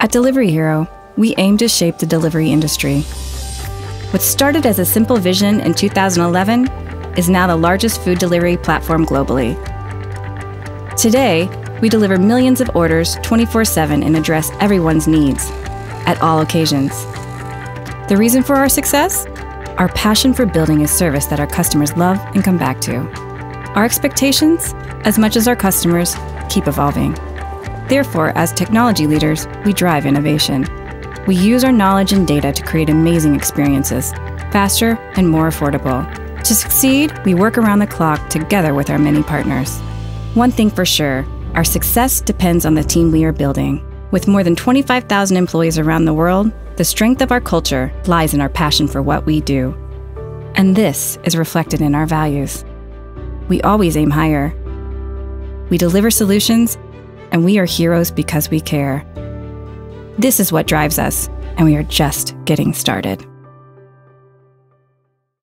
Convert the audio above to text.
At Delivery Hero, we aim to shape the delivery industry. What started as a simple vision in 2011 is now the largest food delivery platform globally. Today, we deliver millions of orders 24/7 and address everyone's needs at all occasions. The reason for our success? Our passion for building a service that our customers love and come back to. Our expectations, as much as our customers, keep evolving. Therefore, as technology leaders, we drive innovation. We use our knowledge and data to create amazing experiences, faster and more affordable. To succeed, we work around the clock together with our many partners. One thing for sure, our success depends on the team we are building. With more than 25,000 employees around the world, the strength of our culture lies in our passion for what we do. And this is reflected in our values. We always aim higher. We deliver solutions, and we are heroes because we care. This is what drives us, and we are just getting started.